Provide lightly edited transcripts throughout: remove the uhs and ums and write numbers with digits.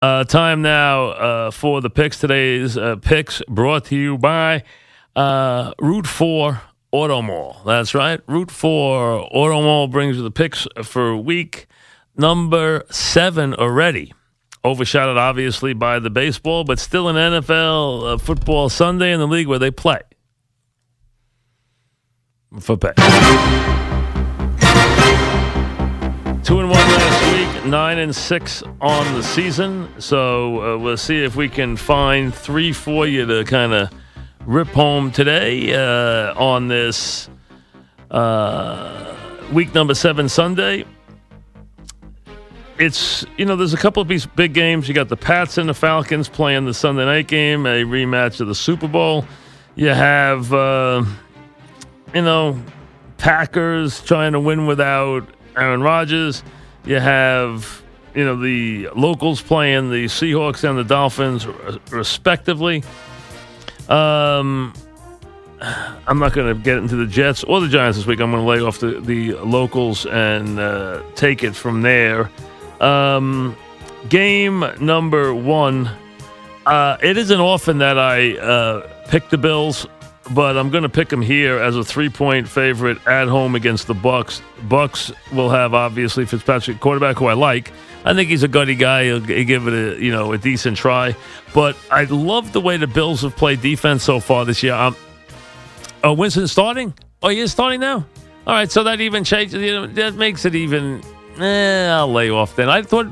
Time now for the picks. Today's picks brought to you by Root 4 Auto Mall. That's right. Root 4 Auto Mall brings you the picks for week number 7 already. Overshadowed, obviously, by the baseball, but still an NFL football Sunday in the league where they play. For pay. 2-1 last week, 9-6 on the season. So we'll see if we can find three for you to kind of rip home today on this week number 7 Sunday. It's, you know, there's a couple of these big games. You got the Pats and the Falcons playing the Sunday night game, a rematch of the Super Bowl. You have, you know, Packers trying to win without Aaron Rodgers. You have, you know, the locals playing the Seahawks and the Dolphins, respectively. I'm not going to get into the Jets or the Giants this week. I'm going to lay off the locals and take it from there. Game number 1. It isn't often that I pick the Bills, but I'm going to pick them here as a 3-point favorite at home against the Bucks. Bucks will have, obviously, Fitzpatrick, quarterback, who I like. I think he's a gutty guy. He'll give it a, you know, a decent try. But I love the way the Bills have played defense so far this year. Winston's starting? Oh, he is starting now? All right, so that even changes. You know, that makes it even... I'll lay off then. I thought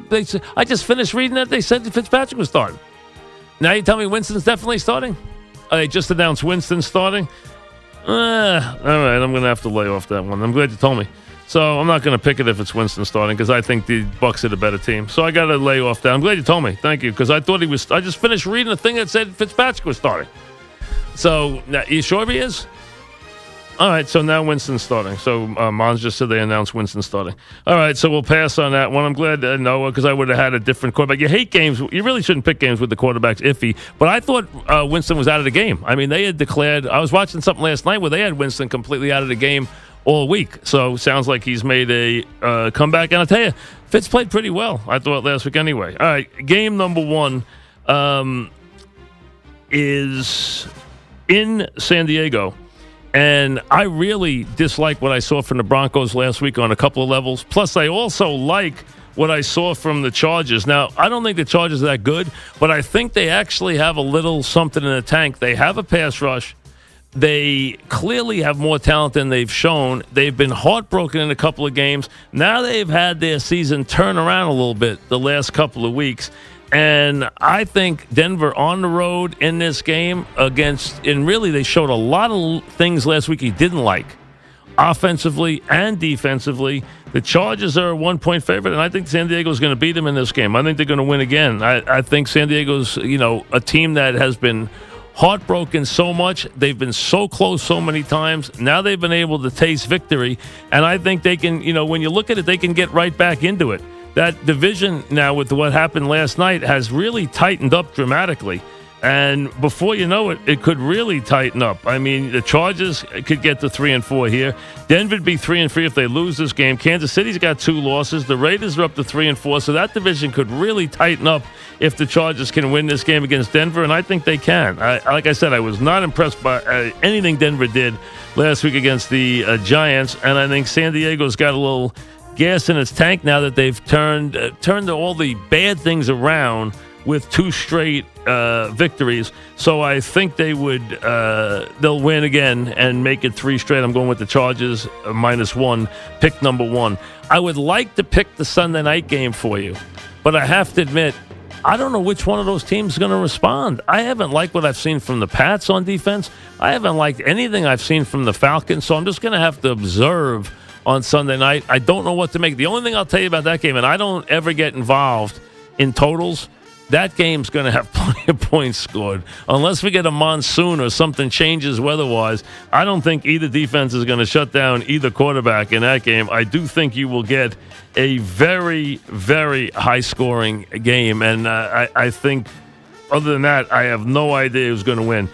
I just finished reading that they said that Fitzpatrick was starting. Now you tell me Winston's definitely starting? They just announced Winston's starting. All right, I'm going to have to lay off that one. I'm glad you told me. So I'm not going to pick it if it's Winston starting because I think the Bucks are the better team. So I got to lay off that. I'm glad you told me. Thank you, because I thought he was. I just finished reading the thing that said Fitzpatrick was starting. So now, you sure he is? All right, so now Winston's starting. So Mons just said they announced Winston starting. All right, so we'll pass on that one. I'm glad, Noah, because I would have had a different quarterback. You hate games. You really shouldn't pick games with the quarterback's iffy. But I thought Winston was out of the game. I mean, they had declared – I was watching something last night where they had Winston completely out of the game all week. So sounds like he's made a comeback. And I'll tell you, Fitz played pretty well, I thought, last week anyway. All right, game number 1 is in San Diego. And I really dislike what I saw from the Broncos last week on a couple of levels. Plus, I also like what I saw from the Chargers. Now, I don't think the Chargers are that good, but I think they actually have a little something in the tank. They have a pass rush. They clearly have more talent than they've shown. They've been heartbroken in a couple of games. Now they've had their season turn around a little bit the last couple of weeks. And I think Denver on the road in this game against, and really they showed a lot of things last week he didn't like, offensively and defensively. The Chargers are a 1-point favorite, and I think San Diego's going to beat them in this game. I think they're going to win again. I think San Diego's, you know, a team that has been heartbroken so much. They've been so close so many times. Now they've been able to taste victory, and I think they can, you know, when you look at it, they can get right back into it. That division now with what happened last night has really tightened up dramatically. And before you know it, it could really tighten up. I mean, the Chargers could get to 3-4 here. Denver'd be 3-3 if they lose this game. Kansas City's got 2 losses. The Raiders are up to 3-4. So that division could really tighten up if the Chargers can win this game against Denver. And I think they can. Like I said, I was not impressed by anything Denver did last week against the Giants. And I think San Diego's got a little gas in its tank now that they've turned all the bad things around with 2 straight victories. So I think they'll win again and make it 3 straight. I'm going with the Chargers -1, pick number 1. I would like to pick the Sunday night game for you, but I have to admit, I don't know which one of those teams is going to respond. I haven't liked what I've seen from the Pats on defense. I haven't liked anything I've seen from the Falcons, so I'm just going to have to observe on Sunday night. I don't know what to make. The only thing I'll tell you about that game, and I don't ever get involved in totals, that game's going to have plenty of points scored. Unless we get a monsoon or something changes weather-wise, I don't think either defense is going to shut down either quarterback in that game. I do think you will get a very, very high-scoring game, and I think other than that, I have no idea who's going to win.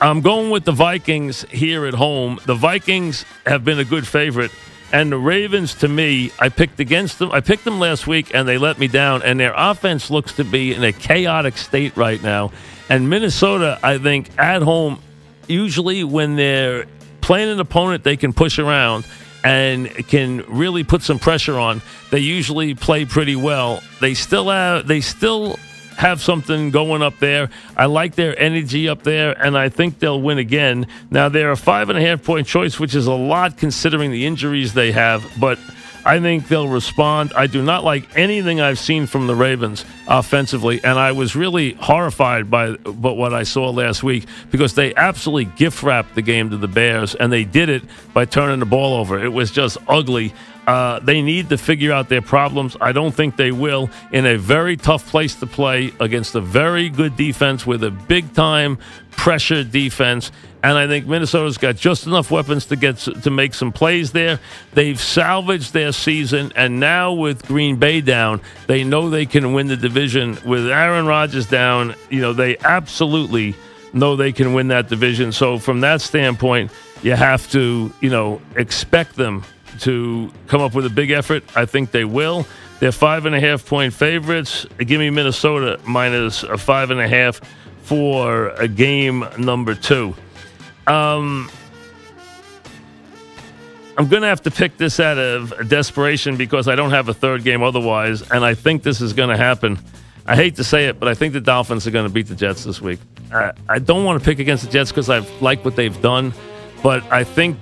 I'm going with the Vikings here at home. The Vikings have been a good favorite. And the Ravens, to me, I picked against them. I picked them last week, and they let me down. And their offense looks to be in a chaotic state right now. And Minnesota, I think, at home, usually when they're playing an opponent they can push around and can really put some pressure on, they usually play pretty well. They still have something going up there. I like their energy up there, and I think they'll win again. Now, they're a 5.5-point choice, which is a lot considering the injuries they have, but I think they'll respond. I do not like anything I've seen from the Ravens offensively, and I was really horrified by what I saw last week because they absolutely gift-wrapped the game to the Bears, and they did it by turning the ball over. It was just ugly. They need to figure out their problems. I don't think they will. In a very tough place to play against a very good defense with a big-time pressure defense. And I think Minnesota's got just enough weapons to make some plays there. They've salvaged their season, and now with Green Bay down, they know they can win the division. With Aaron Rodgers down, they absolutely know they can win that division. So from that standpoint, you have to, expect them to come up with a big effort. I think they will. They're 5.5-point favorites. Give me Minnesota minus a 5.5 for a game number 2. I'm going to have to pick this out of desperation because I don't have a third game otherwise, and I think this is going to happen. I hate to say it, but I think the Dolphins are going to beat the Jets this week. I don't want to pick against the Jets because I like what they've done, but I think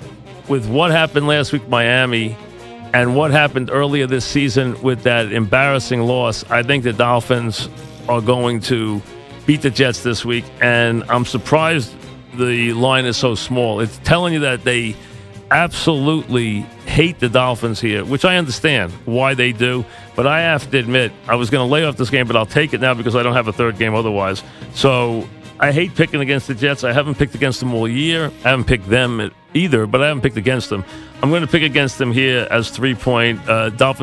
with what happened last week, Miami, and what happened earlier this season with that embarrassing loss, I think the Dolphins are going to beat the Jets this week. And I'm surprised the line is so small. It's telling you that they absolutely hate the Dolphins here, which I understand why they do. But I have to admit, I was going to lay off this game, but I'll take it now because I don't have a third game otherwise. So I hate picking against the Jets. I haven't picked against them all year. I haven't picked them either, but I haven't picked against them. I'm going to pick against them here as Dolphins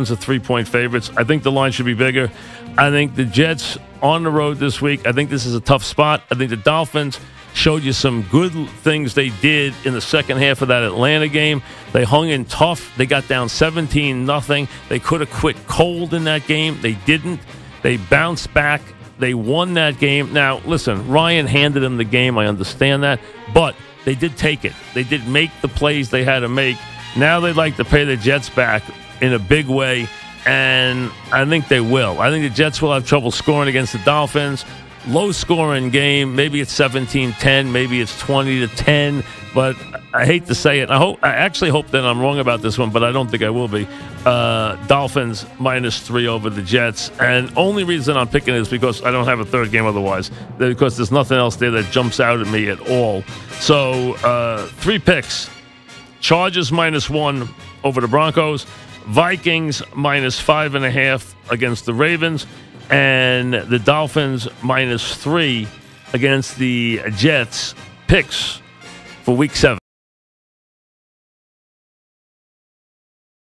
are 3-point favorites. I think the line should be bigger. I think the Jets on the road this week, I think this is a tough spot. I think the Dolphins showed you some good things they did in the second half of that Atlanta game. They hung in tough. They got down 17-0. They could have quit cold in that game. They didn't. They bounced back. They won that game. Now, listen, Ryan handed them the game. I understand that. But they did take it. They did make the plays they had to make. Now they'd like to pay the Jets back in a big way, and I think they will. I think the Jets will have trouble scoring against the Dolphins. Low-scoring game. Maybe it's 17-10. Maybe it's 20-10. But I hate to say it. I actually hope that I'm wrong about this one, but I don't think I will be. Dolphins minus 3 over the Jets. And only reason I'm picking is because I don't have a third game otherwise. Because there's nothing else there that jumps out at me at all. So, 3 picks. Chargers minus 1 over the Broncos. Vikings minus 5.5 against the Ravens. And the Dolphins minus 3 against the Jets. Picks for week 7.